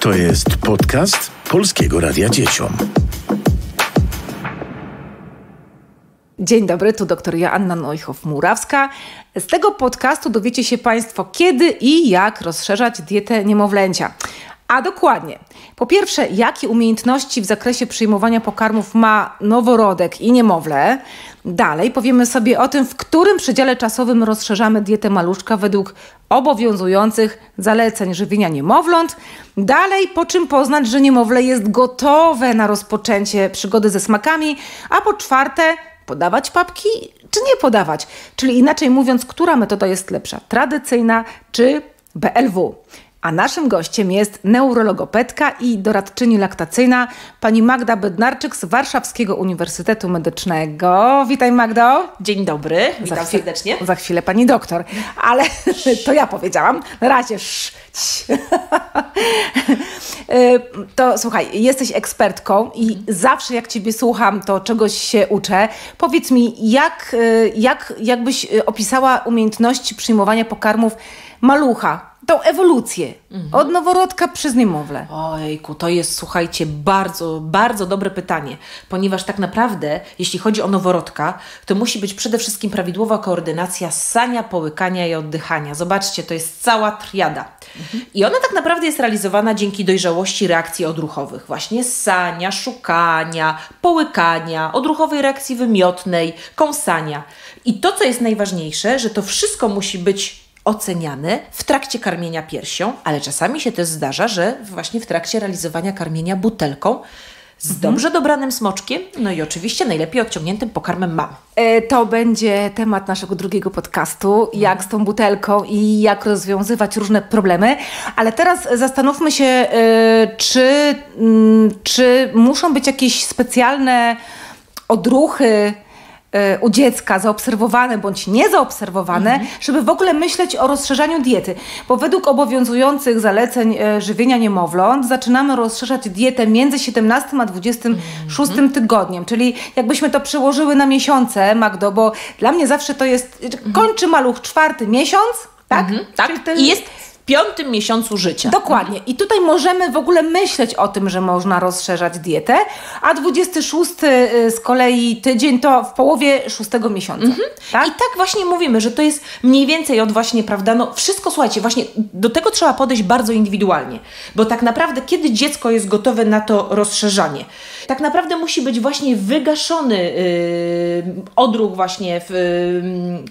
To jest podcast Polskiego Radia Dzieciom. Dzień dobry, tu doktor Joanna Neuhoff-Murawska. Z tego podcastu dowiecie się Państwo, kiedy i jak rozszerzać dietę niemowlęcia. A dokładnie, po pierwsze, jakie umiejętności w zakresie przyjmowania pokarmów ma noworodek i niemowlę. Dalej powiemy sobie o tym, w którym przedziale czasowym rozszerzamy dietę maluszka według obowiązujących zaleceń żywienia niemowląt. Dalej, po czym poznać, że niemowlę jest gotowe na rozpoczęcie przygody ze smakami. A po czwarte, podawać papki czy nie podawać. Czyli inaczej mówiąc, która metoda jest lepsza, tradycyjna czy BLW. A naszym gościem jest neurologopedka i doradczyni laktacyjna pani Magda Bednarczyk z Warszawskiego Uniwersytetu Medycznego. Witaj, Magdo. Dzień dobry, witam serdecznie. Za chwilę pani doktor, ale to ja powiedziałam. Na razie. To słuchaj, jesteś ekspertką i zawsze jak Ciebie słucham, to czegoś się uczę. Powiedz mi, jak byś opisała umiejętności przyjmowania pokarmów malucha? Tą ewolucję od noworodka przez niemowlę. Ojku, to jest, słuchajcie, bardzo, bardzo dobre pytanie, ponieważ tak naprawdę, jeśli chodzi o noworodka, to musi być przede wszystkim prawidłowa koordynacja ssania, połykania i oddychania. Zobaczcie, to jest cała triada. I ona tak naprawdę jest realizowana dzięki dojrzałości reakcji odruchowych. Właśnie ssania, szukania, połykania, odruchowej reakcji wymiotnej, kąsania. I to, co jest najważniejsze, że to wszystko musi być oceniane w trakcie karmienia piersią, ale czasami się też zdarza, że właśnie w trakcie realizowania karmienia butelką z dobrze dobranym smoczkiem, no i oczywiście najlepiej odciągniętym pokarmem mamy. To będzie temat naszego drugiego podcastu, jak z tą butelką i jak rozwiązywać różne problemy, ale teraz zastanówmy się, czy muszą być jakieś specjalne odruchy u dziecka zaobserwowane bądź niezaobserwowane, żeby w ogóle myśleć o rozszerzaniu diety. Bo według obowiązujących zaleceń żywienia niemowląt zaczynamy rozszerzać dietę między 17 a 26 tygodniem. Czyli jakbyśmy to przełożyły na miesiące, Magdo, bo dla mnie zawsze to jest, kończy maluch czwarty miesiąc, tak? Tak, i jest w 5. miesiącu życia. Dokładnie. I tutaj możemy w ogóle myśleć o tym, że można rozszerzać dietę, a 26 z kolei tydzień to w połowie 6. miesiąca. Tak? I tak właśnie mówimy, że to jest mniej więcej od właśnie, prawda, no wszystko, słuchajcie, właśnie do tego trzeba podejść bardzo indywidualnie, bo tak naprawdę kiedy dziecko jest gotowe na to rozszerzanie, tak naprawdę musi być właśnie wygaszony odruch właśnie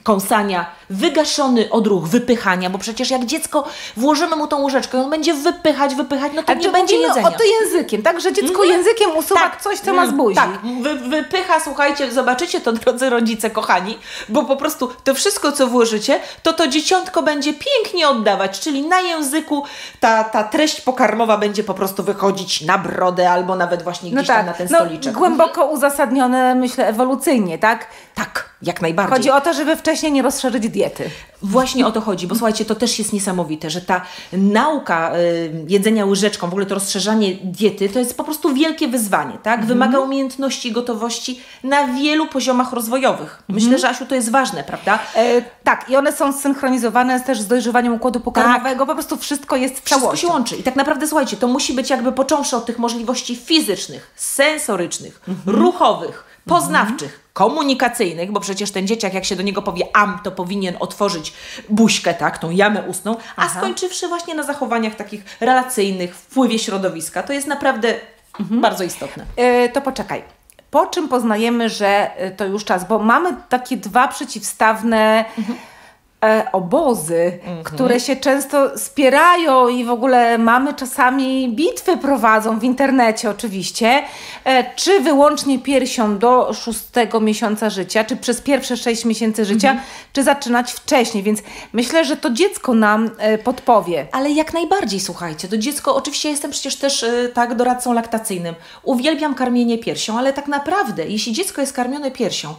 kąsania, wygaszony odruch wypychania, bo przecież jak dziecko włożymy mu tą łyżeczkę i on będzie wypychać, no to nie będzie jedzenia. O to językiem, tak? Że dziecko językiem usuwa coś, co ma z buzi. Tak, wypycha, słuchajcie, zobaczycie to, drodzy rodzice, kochani, bo po prostu to wszystko, co włożycie, to dzieciątko będzie pięknie oddawać, czyli na języku ta treść pokarmowa będzie po prostu wychodzić na brodę albo nawet właśnie gdzieś tam na ten stoliczek. Głęboko uzasadnione, myślę, ewolucyjnie, tak? Tak, jak najbardziej. Chodzi o to, żeby wcześniej nie rozszerzyć diety. Właśnie o to chodzi, bo słuchajcie, to też jest niesamowite, że ta nauka jedzenia łyżeczką, w ogóle to rozszerzanie diety, to jest po prostu wielkie wyzwanie, tak? Wymaga umiejętności i gotowości na wielu poziomach rozwojowych. Myślę, że Asiu, to jest ważne, prawda? Tak, i one są zsynchronizowane też z dojrzewaniem układu pokarmowego, po prostu wszystko jest w całości. Wszystko się łączy i tak naprawdę, słuchajcie, to musi być jakby począwszy od tych możliwości fizycznych, sensorycznych, ruchowych, poznawczych, komunikacyjnych, bo przecież ten dzieciak, jak się do niego powie am, to powinien otworzyć buźkę, tak, tą jamę ustną, a skończywszy właśnie na zachowaniach takich relacyjnych, wpływie środowiska. To jest naprawdę bardzo istotne. To poczekaj. Po czym poznajemy, że to już czas? Bo mamy takie dwa przeciwstawne obozy, które się często spierają i w ogóle mamy czasami bitwy prowadzą w internecie oczywiście, czy wyłącznie piersią do 6 miesiąca życia, czy przez pierwsze 6 miesięcy życia, czy zaczynać wcześniej, więc myślę, że to dziecko nam podpowie. Ale jak najbardziej, słuchajcie, to dziecko, oczywiście jestem przecież też tak doradcą laktacyjnym, uwielbiam karmienie piersią, ale tak naprawdę, jeśli dziecko jest karmione piersią,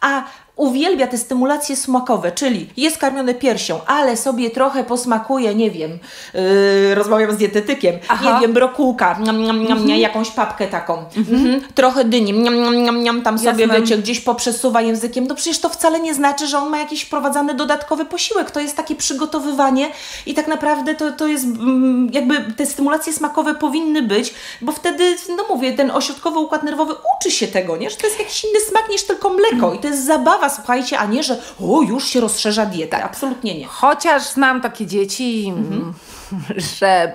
a uwielbia te stymulacje smakowe, czyli jest karmione piersią, ale sobie trochę posmakuje, nie wiem, rozmawiam z dietetykiem, nie wiem, brokułka, jakąś papkę taką, trochę dyni, tam sobie, wiecie, gdzieś poprzesuwa językiem, no przecież to wcale nie znaczy, że on ma jakiś wprowadzany dodatkowy posiłek, to jest takie przygotowywanie i tak naprawdę to jest jakby te stymulacje smakowe powinny być, bo wtedy, no mówię, ten ośrodkowy układ nerwowy uczy się tego, nie? Że to jest jakiś inny smak niż tylko mleko i to jest zabawa, słuchajcie, a nie, że o, już się rozszerza dieta. Absolutnie nie. Chociaż znam takie dzieci, że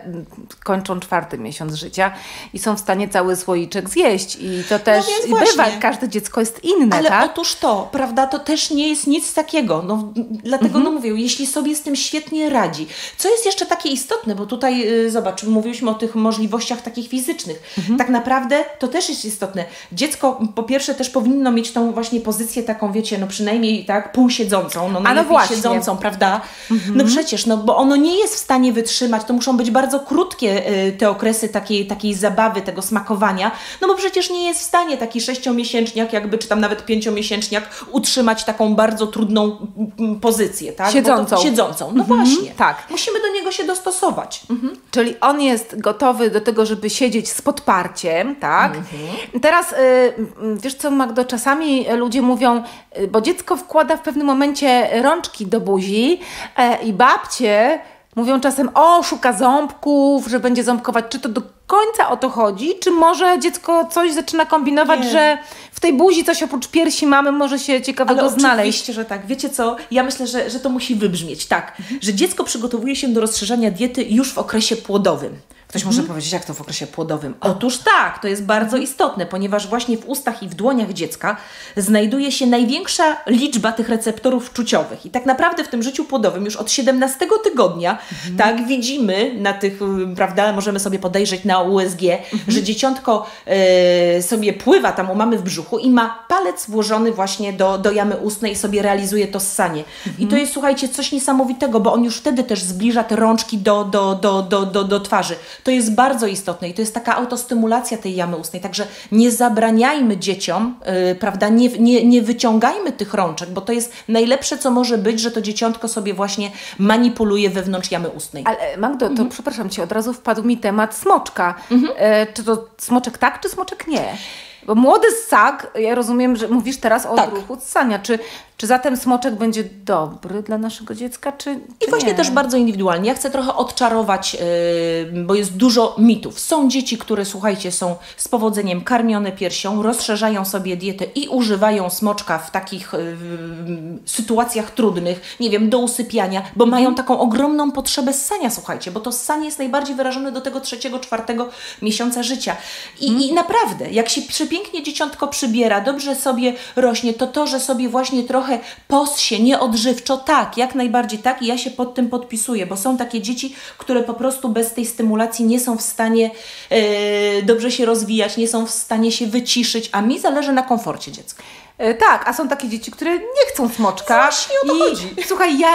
kończą 4. miesiąc życia i są w stanie cały słoiczek zjeść i to też no bywa, każde dziecko jest inne, ale tak? Otóż to, prawda, to też nie jest nic takiego, no, dlatego no mówię, jeśli sobie z tym świetnie radzi. Co jest jeszcze takie istotne, bo tutaj zobacz, mówiliśmy o tych możliwościach takich fizycznych, tak naprawdę to też jest istotne. Dziecko po pierwsze też powinno mieć tą właśnie pozycję taką, wiecie, no przynajmniej tak półsiedzącą, no najlepiej siedzącą, prawda? No przecież, no bo ono nie jest w stanie wytrzymać. To muszą być bardzo krótkie te okresy takiej zabawy, tego smakowania, no bo przecież nie jest w stanie taki 6-miesięczniak jakby, czy tam nawet 5-miesięczniak utrzymać taką bardzo trudną pozycję, tak? Siedzącą. Siedzącą, no właśnie. Tak. Musimy do niego się dostosować. Czyli on jest gotowy do tego, żeby siedzieć z podparciem, tak? Teraz, wiesz co, Magdo, czasami ludzie mówią, bo dziecko wkłada w pewnym momencie rączki do buzi i babcie mówią czasem, o, szuka ząbków, że będzie ząbkować. Czy to do końca o to chodzi? Czy może dziecko coś zaczyna kombinować, że w tej buzi coś oprócz piersi mamy może się ciekawego znaleźć? Ale oczywiście, że tak. Wiecie co? Ja myślę, że to musi wybrzmieć. Tak, że dziecko przygotowuje się do rozszerzania diety już w okresie płodowym. Ktoś może powiedzieć, jak to w okresie płodowym? Otóż tak, to jest bardzo istotne, ponieważ właśnie w ustach i w dłoniach dziecka znajduje się największa liczba tych receptorów czuciowych. I tak naprawdę w tym życiu płodowym już od 17 tygodnia tak widzimy na tych, prawda, możemy sobie podejrzeć na USG, że dzieciątko sobie pływa tam u mamy w brzuchu i ma palec włożony właśnie do jamy ustnej i sobie realizuje to ssanie. I to jest, słuchajcie, coś niesamowitego, bo on już wtedy też zbliża te rączki do twarzy. To jest bardzo istotne i to jest taka autostymulacja tej jamy ustnej, także nie zabraniajmy dzieciom, prawda, nie wyciągajmy tych rączek, bo to jest najlepsze, co może być, że to dzieciątko sobie właśnie manipuluje wewnątrz jamy ustnej. Ale Magdo, to przepraszam Cię, od razu wpadł mi temat smoczka. Czy to smoczek tak, czy smoczek nie? Bo młody ssak, ja rozumiem, że mówisz teraz o odruchu ssania. Czy zatem smoczek będzie dobry dla naszego dziecka, czy właśnie nie? Też bardzo indywidualnie. Ja chcę trochę odczarować, bo jest dużo mitów. Są dzieci, które, słuchajcie, są z powodzeniem karmione piersią, rozszerzają sobie dietę i używają smoczka w takich sytuacjach trudnych, nie wiem, do usypiania, bo mają taką ogromną potrzebę ssania, słuchajcie, bo to ssanie jest najbardziej wyrażone do tego 3-4 miesiąca życia. I naprawdę, jak się pięknie dzieciątko przybiera, dobrze sobie rośnie, to, że sobie właśnie trochę possie, nieodżywczo, tak, jak najbardziej tak i ja się pod tym podpisuję, bo są takie dzieci, które po prostu bez tej stymulacji nie są w stanie dobrze się rozwijać, nie są w stanie się wyciszyć, a mi zależy na komforcie dziecka. Tak, a są takie dzieci, które nie chcą smoczka. I słuchaj, ja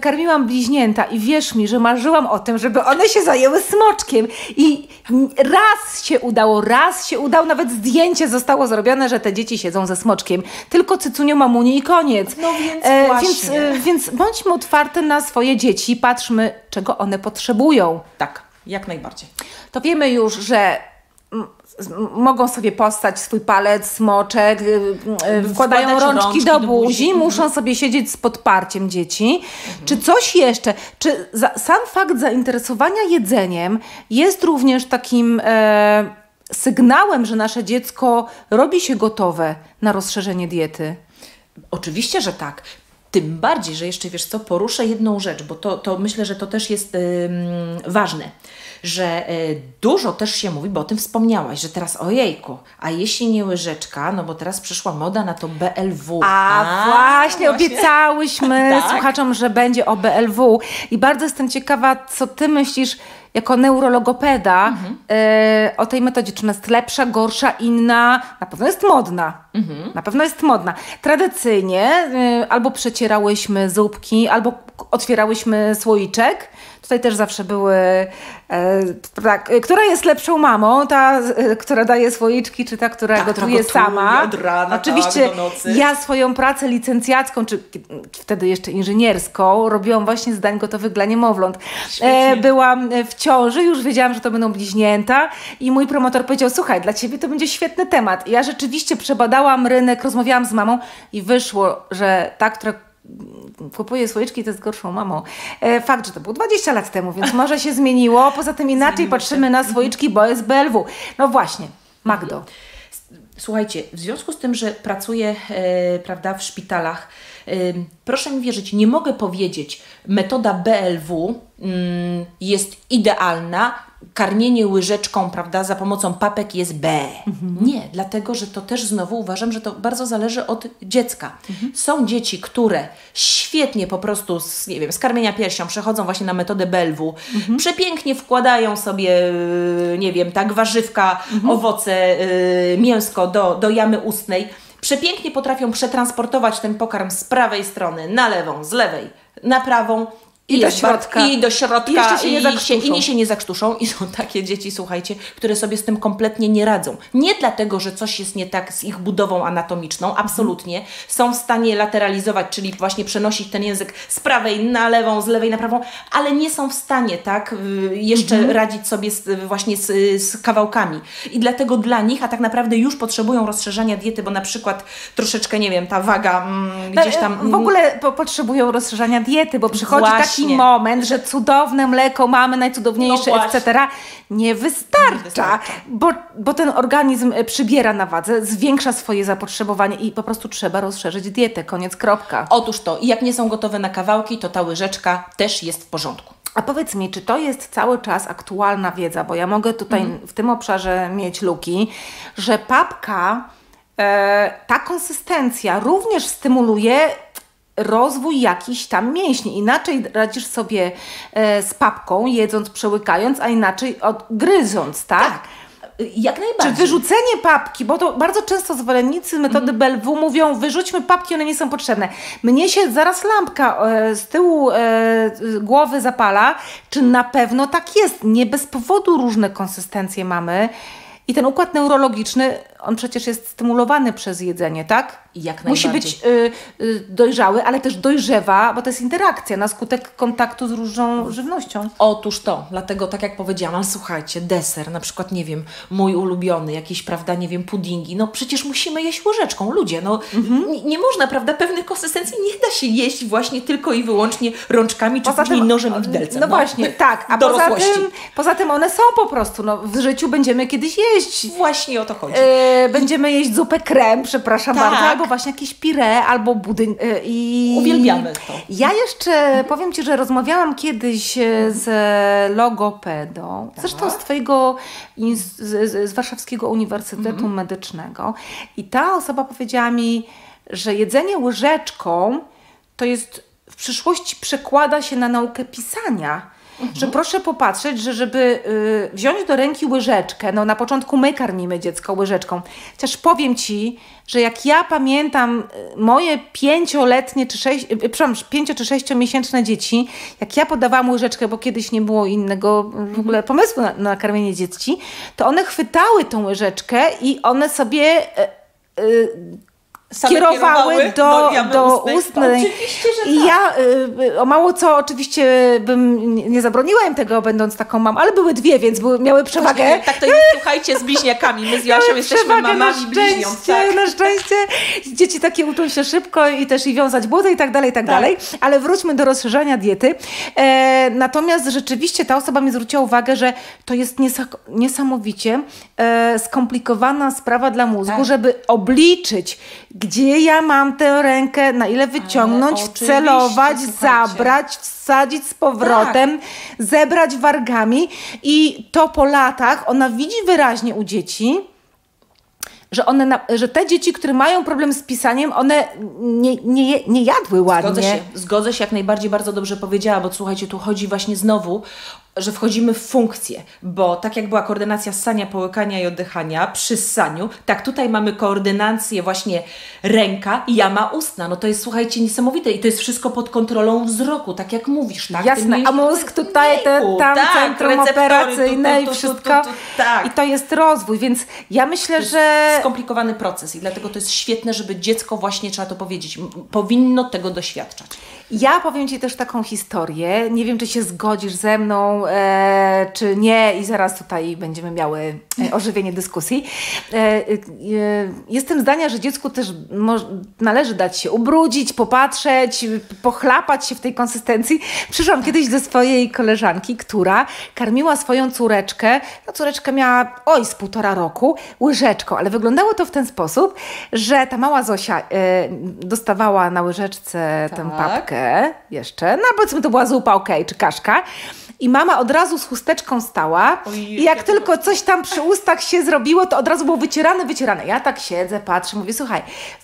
karmiłam bliźnięta i wierz mi, że marzyłam o tym, żeby one się zajęły smoczkiem i raz się udało, nawet zdjęcie zostało zrobione, że te dzieci siedzą ze smoczkiem. Tylko cycunią, mamunię i koniec. No więc właśnie. Więc bądźmy otwarte na swoje dzieci, patrzmy, czego one potrzebują. Tak, jak najbardziej. To wiemy już, że mogą sobie postać swój palec, smoczek, wkładają rączki do buzi, muszą sobie siedzieć z podparciem dzieci. Czy coś jeszcze? Czy sam fakt zainteresowania jedzeniem jest również takim sygnałem, że nasze dziecko robi się gotowe na rozszerzenie diety? Oczywiście, że tak. Tym bardziej, że jeszcze, wiesz co, poruszę jedną rzecz, bo to myślę, że to też jest ważne, że dużo też się mówi, bo o tym wspomniałaś, że teraz ojejku, a jeśli nie łyżeczka, no bo teraz przyszła moda na to BLW. Właśnie, obiecałyśmy tak słuchaczom, że będzie o BLW i bardzo jestem ciekawa, co Ty myślisz jako neurologopeda o tej metodzie, czy ona jest lepsza, gorsza, inna, na pewno jest modna. Na pewno jest modna. Tradycyjnie albo przecierałyśmy zupki, albo otwierałyśmy słoiczek. Tutaj też zawsze były, która jest lepszą mamą, ta, która daje słoiczki, czy ta, która gotuje sama. Od rana, oczywiście do nocy. Ja swoją pracę licencjacką, czy wtedy jeszcze inżynierską, robiłam właśnie z dań gotowych dla niemowląt. Byłam w ciąży, już wiedziałam, że to będą bliźnięta i mój promotor powiedział, słuchaj, dla ciebie to będzie świetny temat. I ja rzeczywiście przebadałam rynek, rozmawiałam z mamą i wyszło, że ta, która kupuje słoiczki, to jest gorszą mamą. Fakt, że to było 20 lat temu, więc może się zmieniło. Poza tym inaczej patrzymy na słoiczki, bo jest BLW. No właśnie, Magdo. Słuchajcie, w związku z tym, że pracuję w szpitalach, proszę mi wierzyć, nie mogę powiedzieć, metoda BLW jest idealna, karmienie łyżeczką, za pomocą papek jest B. Nie, dlatego, że to też znowu uważam, że to bardzo zależy od dziecka. Są dzieci, które świetnie po prostu z, nie wiem, z karmienia piersią przechodzą właśnie na metodę BLW, przepięknie wkładają sobie, nie wiem, tak, warzywka, owoce, mięsko do jamy ustnej. Przepięknie potrafią przetransportować ten pokarm z prawej strony na lewą, z lewej na prawą i do środka. Inni się nie zakrztuszą i są takie dzieci, słuchajcie, które sobie z tym kompletnie nie radzą. Nie dlatego, że coś jest nie tak z ich budową anatomiczną, absolutnie. Są w stanie lateralizować, czyli właśnie przenosić ten język z prawej na lewą, z lewej na prawą, ale nie są w stanie tak jeszcze radzić sobie z kawałkami. I dlatego dla nich, a tak naprawdę już potrzebują rozszerzania diety, bo na przykład troszeczkę, nie wiem, ta waga gdzieś tam... W ogóle potrzebują rozszerzania diety, bo przychodzi taki moment, że cudowne mleko mamy, najcudowniejsze, no etc. Nie wystarcza. Bo ten organizm przybiera na wadze, zwiększa swoje zapotrzebowanie i po prostu trzeba rozszerzyć dietę. Koniec, kropka. Otóż to. I jak nie są gotowe na kawałki, to ta łyżeczka też jest w porządku. A powiedz mi, czy to jest cały czas aktualna wiedza? Bo ja mogę tutaj w tym obszarze mieć luki, że papka, ta konsystencja również stymuluje rozwój jakichś tam mięśni. Inaczej radzisz sobie z papką, jedząc, przełykając, a inaczej gryząc, tak? Jak najbardziej. Czy wyrzucenie papki, bo to bardzo często zwolennicy metody BLW mówią, wyrzućmy papki, one nie są potrzebne. Mnie się zaraz lampka z tyłu głowy zapala, czy na pewno tak jest. Nie bez powodu różne konsystencje mamy. I ten układ neurologiczny, on przecież jest stymulowany przez jedzenie, tak? Jak najbardziej. Musi być dojrzały, ale też dojrzewa, bo to jest interakcja na skutek kontaktu z różną żywnością. Otóż to, dlatego tak jak powiedziałam, słuchajcie, deser, na przykład, nie wiem, mój ulubiony, jakieś, nie wiem, puddingi, no przecież musimy jeść łyżeczką, ludzie, no nie można, pewnych konsystencji nie da się jeść właśnie tylko i wyłącznie rączkami, czy później nożem i widelcem. No właśnie, tak, a poza tym one są po prostu, no w życiu będziemy kiedyś jeść. Właśnie o to chodzi. Będziemy jeść zupę krem, przepraszam bardzo, albo właśnie jakieś pire, albo budyń. Uwielbiamy to. Ja jeszcze powiem Ci, że rozmawiałam kiedyś z logopedą, zresztą z Warszawskiego Uniwersytetu Medycznego i ta osoba powiedziała mi, że jedzenie łyżeczką to jest, w przyszłości przekłada się na naukę pisania. Że proszę popatrzeć, że żeby wziąć do ręki łyżeczkę, no na początku my karmimy dziecko łyżeczką, chociaż powiem Ci, że jak ja pamiętam moje 5- czy 6-miesięczne dzieci, jak ja podawałam łyżeczkę, bo kiedyś nie było innego w ogóle pomysłu na karmienie dzieci, to one chwytały tą łyżeczkę i one sobie... Kierowały do ustnej. I ja o mało co oczywiście bym nie zabroniła im tego, będąc taką mamą, ale były dwie, więc miały przewagę. Właśnie, tak to jest, słuchajcie, z bliźniakami. My z Jasią jesteśmy mamami bliźniąt. Tak. Na szczęście dzieci takie uczą się szybko i też wiązać buty i tak dalej, i tak dalej. Ale wróćmy do rozszerzania diety. Natomiast rzeczywiście ta osoba mi zwróciła uwagę, że to jest niesamowicie skomplikowana sprawa dla mózgu, żeby obliczyć, gdzie ja mam tę rękę, na ile wyciągnąć, wcelować, zabrać, wsadzić z powrotem, zebrać wargami. I to po latach ona widzi wyraźnie u dzieci, że te dzieci, które mają problem z pisaniem, one nie jadły ładnie. Zgodzę się jak najbardziej, bardzo dobrze powiedziała, bo słuchajcie, tu chodzi właśnie znowu że wchodzimy w funkcję, bo tak jak była koordynacja ssania, połykania i oddychania przy ssaniu, tak tutaj mamy koordynację właśnie ręka i jama ustna. No to jest, słuchajcie, niesamowite i to jest wszystko pod kontrolą wzroku, tak jak mówisz. Tak? Jasne, a mózg tutaj, tam tak, centrum operacyjne i wszystko. Tak. I to jest rozwój, więc ja myślę, to jest skomplikowany proces i dlatego to jest świetne, żeby dziecko, właśnie trzeba to powiedzieć, powinno tego doświadczać. Ja powiem Ci też taką historię, nie wiem, czy się zgodzisz ze mną, czy nie, i zaraz tutaj będziemy miały ożywienie dyskusji. Jestem zdania, że dziecku też należy dać się ubrudzić, popatrzeć, pochlapać się w tej konsystencji. Przyszłam kiedyś do swojej koleżanki, która karmiła swoją córeczkę, no córeczkę miała z 1,5 roku, łyżeczką, ale wyglądało to w ten sposób, że ta mała Zosia dostawała na łyżeczce tę papkę jeszcze, no powiedzmy to była zupa, czy kaszka, i mama od razu z chusteczką stała i jak tylko coś tam przy ustach się zrobiło, to od razu było wycierane. Ja tak siedzę, patrzę, mówię, słuchaj,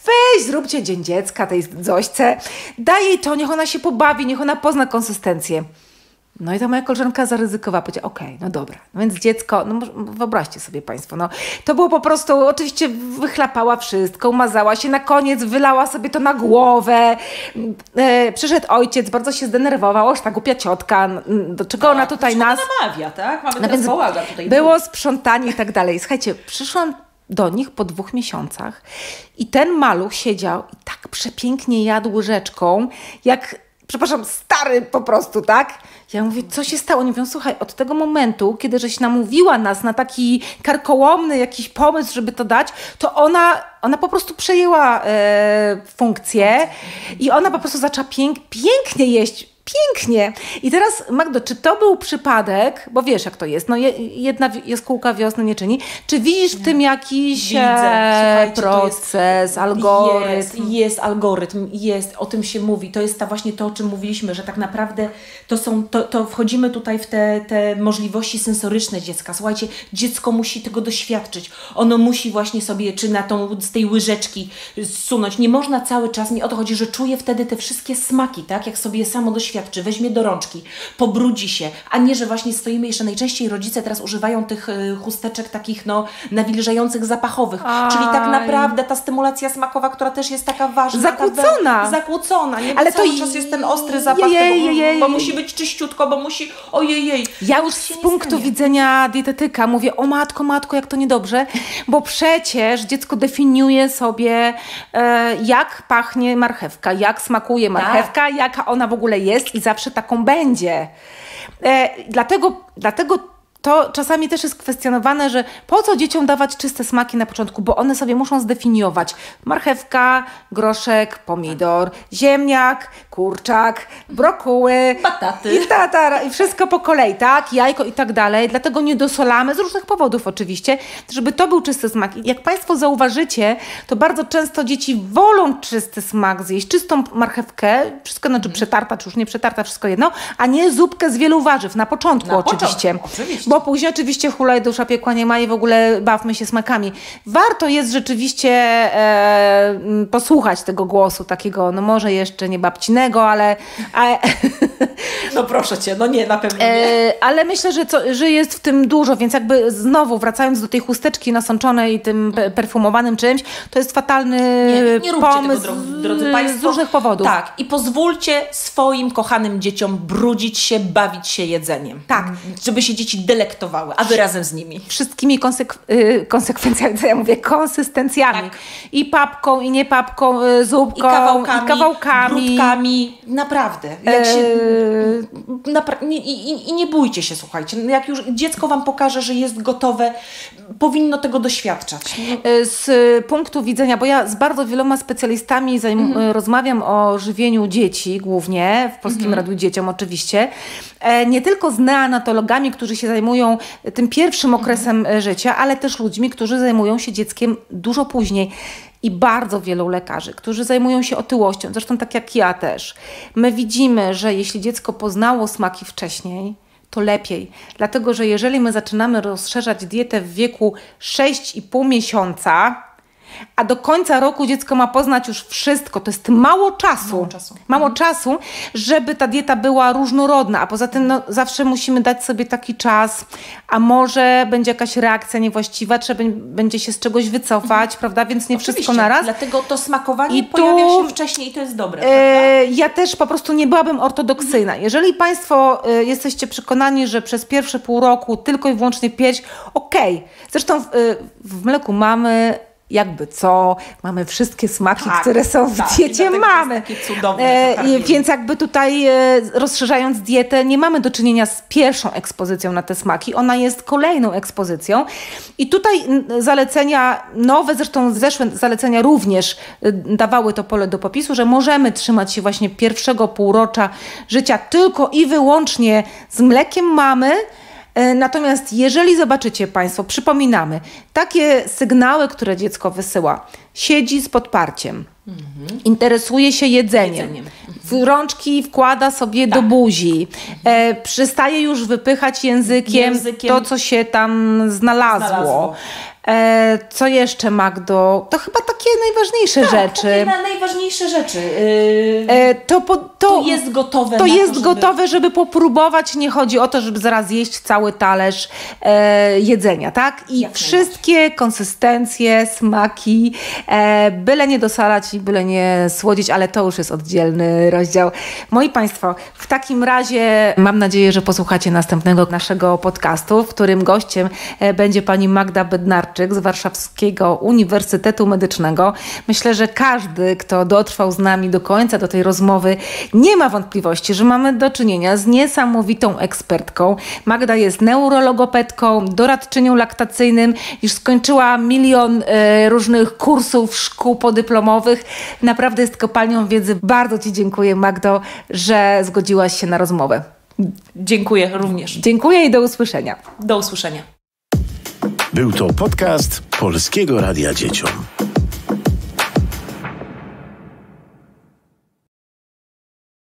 weź zróbcie dzień dziecka tej Zośce, daj jej to, niech ona się pobawi, niech ona pozna konsystencję. No i ta moja koleżanka zaryzykowała, powiedziała, okej, no dobra. No więc dziecko, no wyobraźcie sobie Państwo, no to było po prostu, oczywiście wychlapała wszystko, umazała się, na koniec wylała sobie to na głowę. Przyszedł ojciec, bardzo się zdenerwował, ta głupia ciotka, do czego ona tutaj nas... namawia, tak? Mamy ten bałagan tutaj. Było sprzątanie i tak dalej. Słuchajcie, przyszłam do nich po 2 miesiącach i ten maluch siedział i tak przepięknie jadł łyżeczką, jak... przepraszam, stary po prostu, tak? Ja mówię, co się stało? Oni mówią, słuchaj, od tego momentu, kiedy żeś namówiła nas na taki karkołomny jakiś pomysł, żeby to dać, to ona po prostu przejęła funkcję i ona po prostu zaczęła pięknie jeść. Pięknie. I teraz, Magdo, czy to był przypadek, bo wiesz jak to jest, no jedna jaskółka wiosny nie czyni, czy widzisz w tym jakiś proces, algorytm? Jest algorytm, jest, o tym się mówi, to jest ta właśnie to, o czym mówiliśmy, że tak naprawdę to wchodzimy tutaj w te możliwości sensoryczne dziecka. Słuchajcie, dziecko musi tego doświadczyć, ono musi właśnie sobie, czy z tej łyżeczki zsunąć, nie można cały czas, mi o to chodzi, że czuje wtedy te wszystkie smaki, tak, jak sobie samo doświadczy, weźmie do rączki, pobrudzi się, a nie, że właśnie stoimy jeszcze, najczęściej rodzice teraz używają tych chusteczek takich nawilżających, zapachowych. Aj. Czyli tak naprawdę ta stymulacja smakowa, która też jest taka ważna. Zakłócona. Zakłócona. Nie? Ale cały czas jest ten ostry zapach, bo musi być czyściutko, bo musi... Ojejej. Ja już z punktu widzenia dietetyka mówię, o matko, jak to niedobrze, bo przecież dziecko definiuje sobie, jak pachnie marchewka, jak smakuje marchewka, tak, jaka ona w ogóle jest. I zawsze taką będzie. Dlatego to czasami też jest kwestionowane, że po co dzieciom dawać czyste smaki na początku, bo one sobie muszą zdefiniować marchewka, groszek, pomidor, ziemniak, kurczak, brokuły, bataty i wszystko po kolei, tak, jajko i tak dalej. Dlatego nie dosolamy, z różnych powodów oczywiście, żeby to był czysty smak. I jak Państwo zauważycie, to bardzo często dzieci wolą czysty smak zjeść, czystą marchewkę, wszystko, znaczy przetarta, czy już nie przetarta, wszystko jedno, a nie zupkę z wielu warzyw, na początku oczywiście. Bo później oczywiście hulaj dusza, piekła nie ma i w ogóle bawmy się smakami. Warto jest rzeczywiście posłuchać tego głosu takiego, no może jeszcze nie babcinego, ale... no proszę Cię, no nie, na pewno nie. Ale myślę, że jest w tym dużo, więc jakby znowu wracając do tej chusteczki nasączonej tym perfumowanym czymś, to jest fatalny pomysł tego, drodzy Państwo, z różnych powodów. Tak, i pozwólcie swoim kochanym dzieciom brudzić się, bawić się jedzeniem. Tak. Żeby się dzieci delektowały, aby razem z nimi. Wszystkimi konsekwencjami, co ja mówię, konsystencjami. Tak. I papką, i nie papką, zupką, i kawałkami. Brudkami. Naprawdę. Jak się, nie bójcie się, słuchajcie. Jak już dziecko Wam pokaże, że jest gotowe, powinno tego doświadczać. Z punktu widzenia, bo ja z bardzo wieloma specjalistami rozmawiam o żywieniu dzieci głównie, w Polskim Radiu Dzieciom oczywiście, nie tylko z neonatologami, którzy się zajmują tym pierwszym okresem życia, ale też ludźmi, którzy zajmują się dzieckiem dużo później. I bardzo wielu lekarzy, którzy zajmują się otyłością, zresztą tak jak ja też. My widzimy, że jeśli dziecko poznało smaki wcześniej, to lepiej. Dlatego, że jeżeli my zaczynamy rozszerzać dietę w wieku 6,5 miesiąca, a do końca roku dziecko ma poznać już wszystko. To jest mało czasu. Mało czasu, żeby ta dieta była różnorodna, a poza tym no, zawsze musimy dać sobie taki czas, a może będzie jakaś reakcja niewłaściwa, trzeba będzie się z czegoś wycofać, prawda? Więc nie wszystko na raz. Dlatego to smakowanie pojawia się wcześniej i to jest dobre. Ja też po prostu nie byłabym ortodoksyjna. Jeżeli Państwo jesteście przekonani, że przez pierwsze pół roku tylko i wyłącznie pierś, okej. Zresztą w mleku mamy jakby co, mamy wszystkie smaki, które są w diecie, mamy. Więc jakby tutaj rozszerzając dietę, nie mamy do czynienia z pierwszą ekspozycją na te smaki, ona jest kolejną ekspozycją. I tutaj zalecenia nowe, zresztą zeszłe zalecenia również dawały to pole do popisu, że możemy trzymać się właśnie pierwszego półrocza życia tylko i wyłącznie z mlekiem mamy. Natomiast jeżeli zobaczycie Państwo, przypominamy, takie sygnały, które dziecko wysyła, siedzi z podparciem, interesuje się jedzeniem, rączki wkłada sobie do buzi, przestaje już wypychać językiem to, co się tam znalazło. Co jeszcze, Magdo? To chyba takie najważniejsze rzeczy. To jest gotowe. To jest gotowe, żeby popróbować. Nie chodzi o to, żeby zaraz jeść cały talerz jedzenia, tak? I wszystkie konsystencje, smaki, byle nie dosalać i byle nie słodzić, ale to już jest oddzielny rozdział. Moi Państwo, w takim razie mam nadzieję, że posłuchacie następnego naszego podcastu, w którym gościem będzie pani Magda Bednarczyk z Warszawskiego Uniwersytetu Medycznego. Myślę, że każdy, kto dotrwał z nami do końca do tej rozmowy, nie ma wątpliwości, że mamy do czynienia z niesamowitą ekspertką. Magda jest neurologopedką, doradczynią laktacyjnym, już skończyła milion różnych kursów, szkół podyplomowych. Naprawdę jest kopalnią wiedzy. Bardzo Ci dziękuję, Magdo, że zgodziłaś się na rozmowę. Dziękuję również. Dziękuję i do usłyszenia. Do usłyszenia. Był to podcast Polskiego Radia Dzieciom.